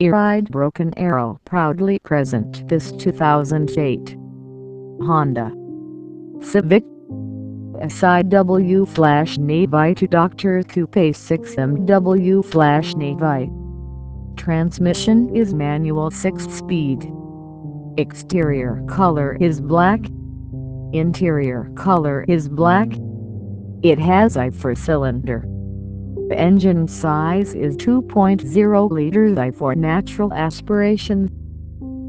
IRide Broken Arrow proudly present this 2008 Honda Civic SIW Flash Navy 2 Dr. Coupe 6MW Flash Navy. Transmission is manual 6-speed. Exterior color is black. Interior color is black. It has I for cylinder. Engine size is 2.0 liters I for natural aspiration.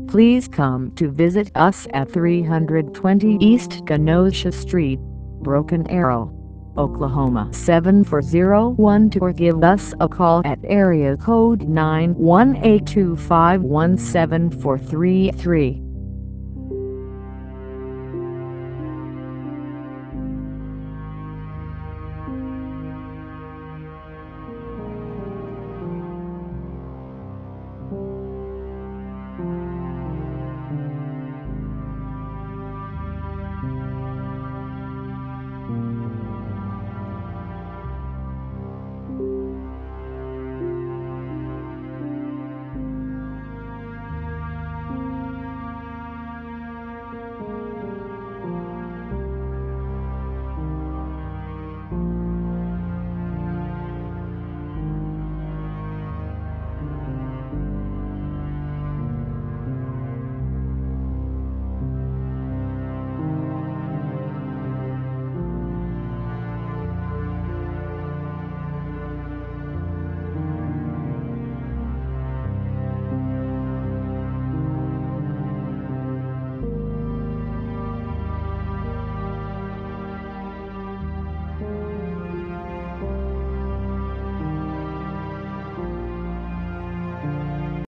Please come to visit us at 320 East Kenosha Street, Broken Arrow, Oklahoma 74012, or give us a call at area code 918-251-7433.